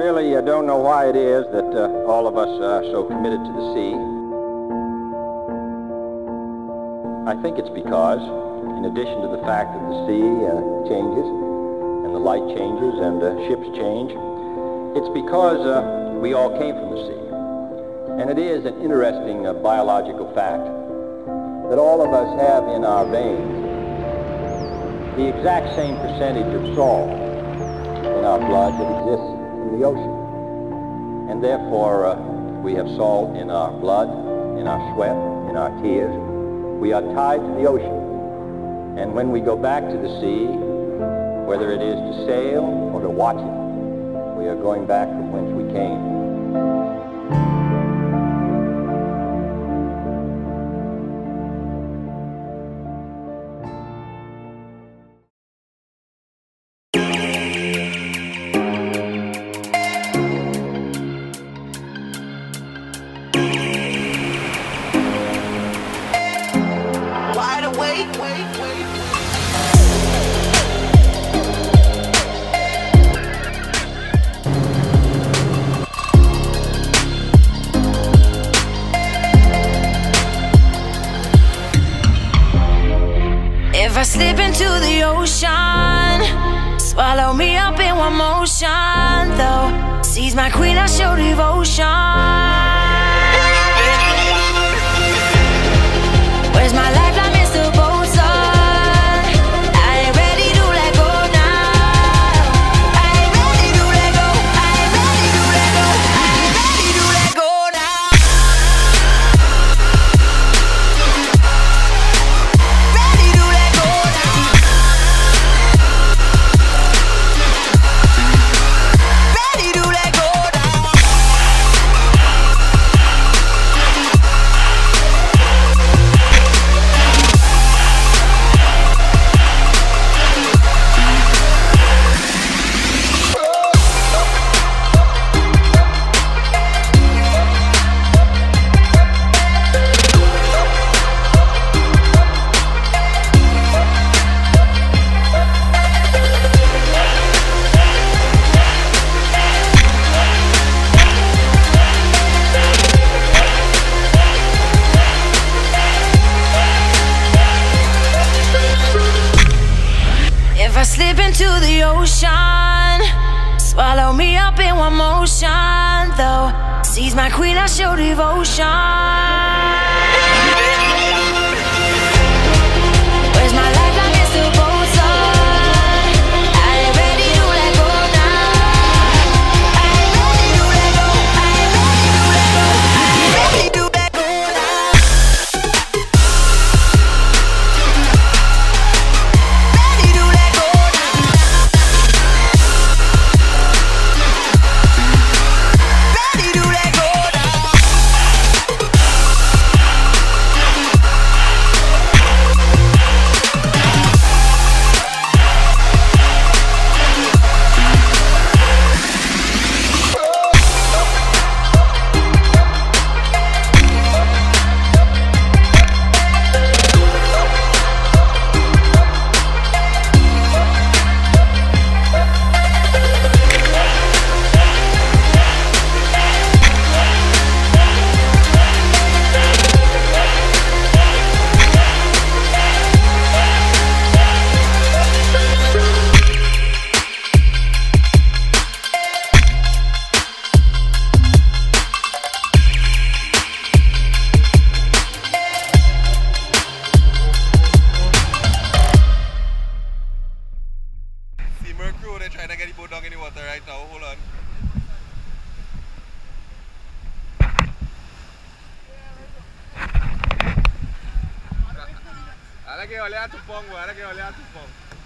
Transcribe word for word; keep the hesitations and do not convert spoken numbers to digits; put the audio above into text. really uh, don't know why it is that uh, all of us are so committed to the sea. I think it's because, in addition to the fact that the sea uh, changes, and the light changes, and the ships change, it's because uh, we all came from the sea. And it is an interesting uh, biological fact that all of us have in our veins the exact same percentage of salt in our blood that exists in the ocean. And therefore, uh, we have salt in our blood, in our sweat, in our tears. We are tied to the ocean. And when we go back to the sea, whether it is to sail or to watch it, we are going back from whence we came. If I slip into the ocean, swallow me up in one motion, though. Seize my queen, I show devotion. Where's my lifeline, Mister Boatswain? I ain't ready to let go now. I ain't ready to let go. I ain't ready to let go. I ain't ready to let go now. Ready to let go now. Ready to let go now. To the ocean, swallow me up in one motion, though. Seize my queen, I show devotion. Where's my life? Olhar do pão, agora que olhar do pão.